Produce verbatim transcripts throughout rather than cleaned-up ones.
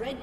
Red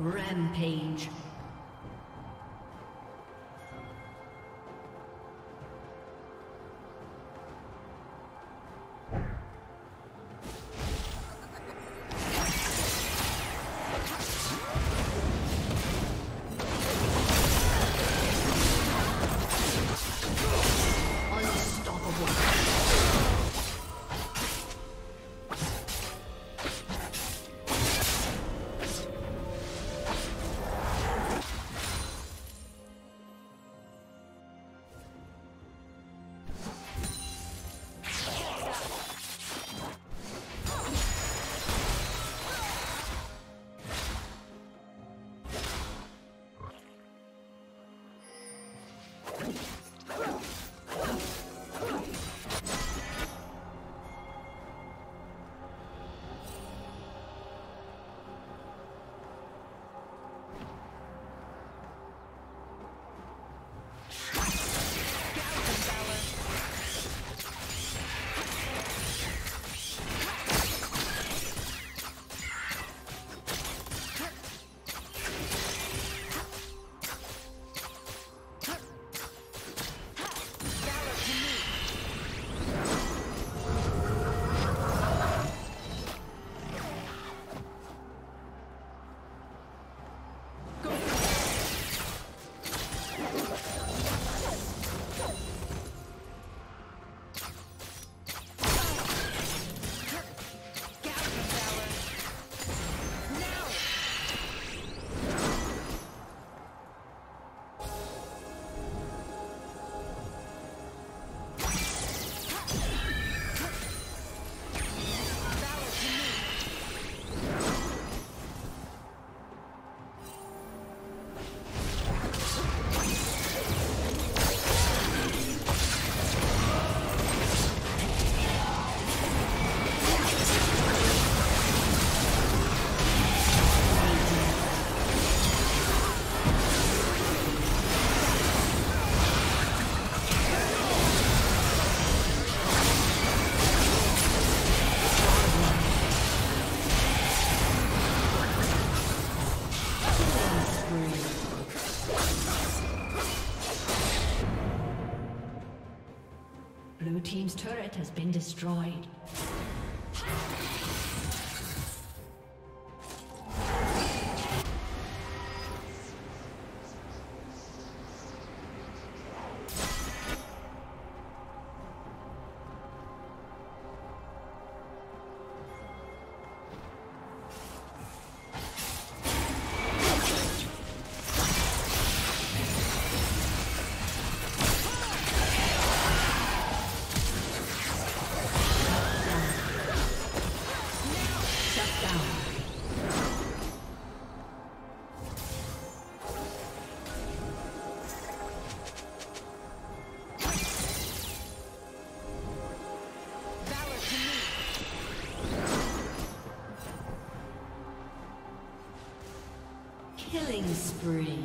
Rampage. Blue team's turret has been destroyed. spree.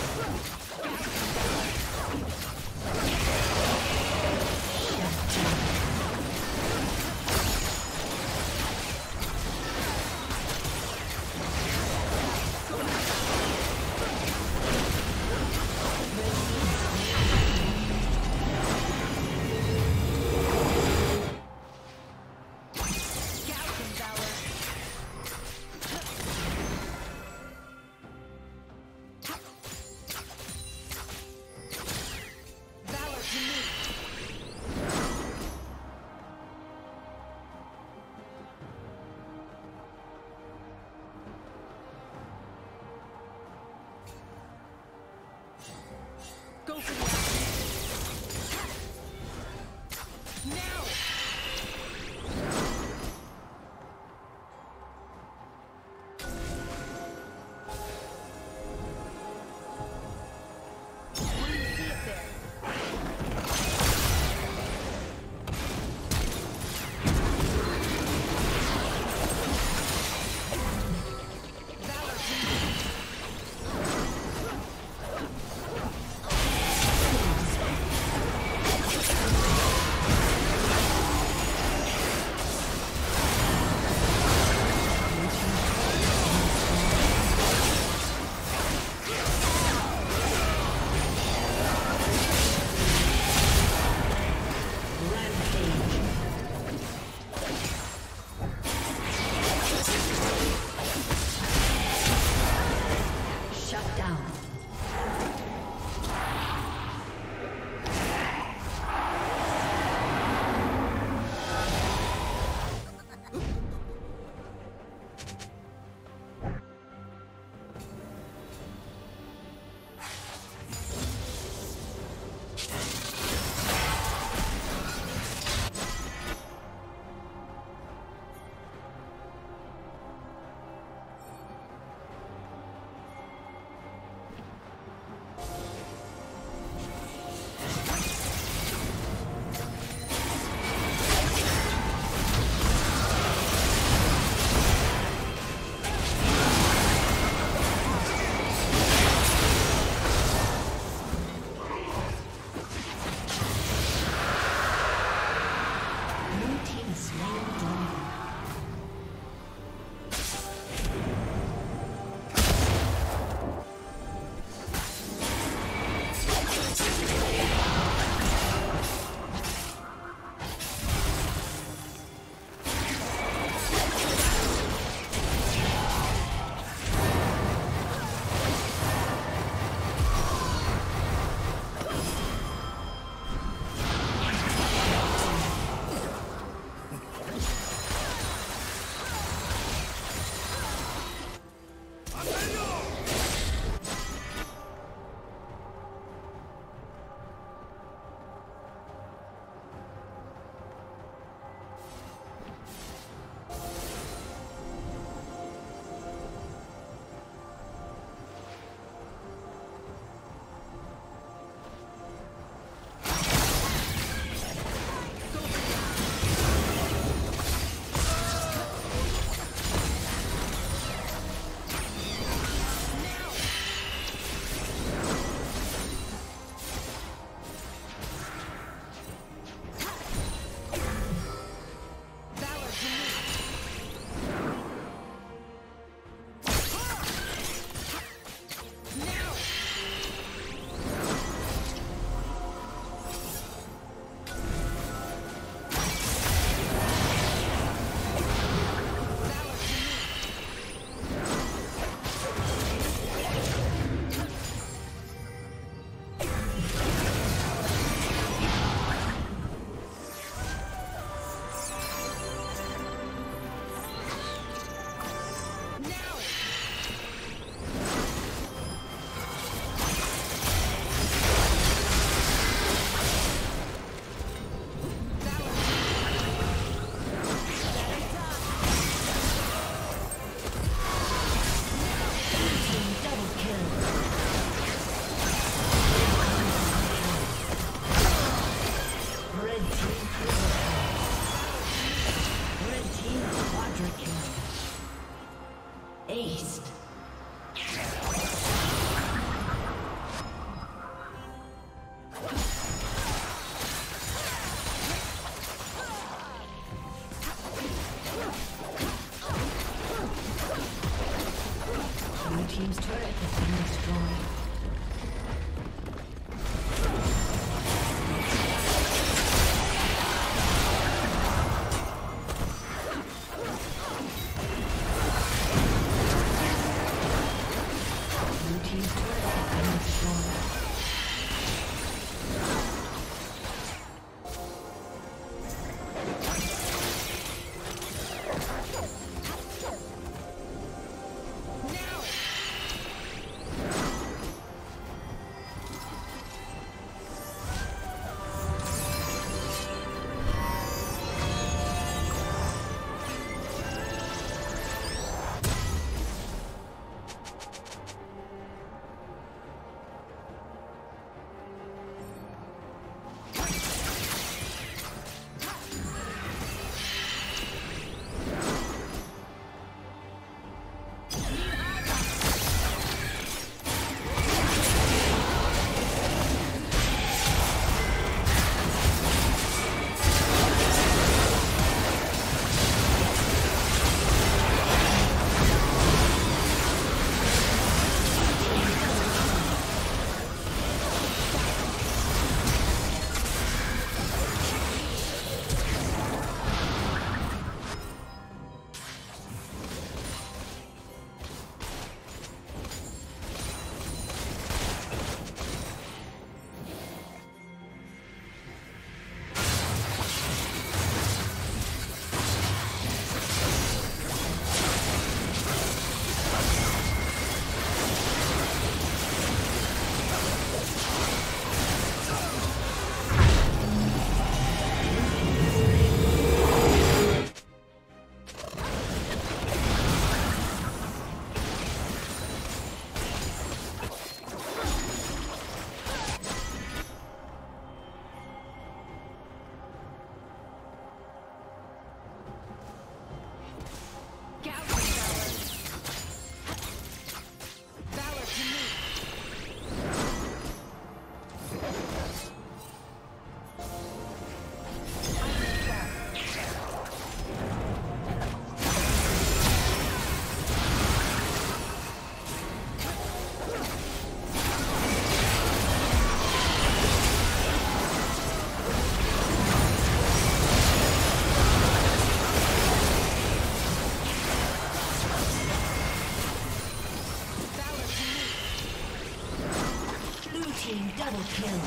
Team double kill.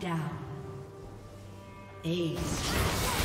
Down. Ace.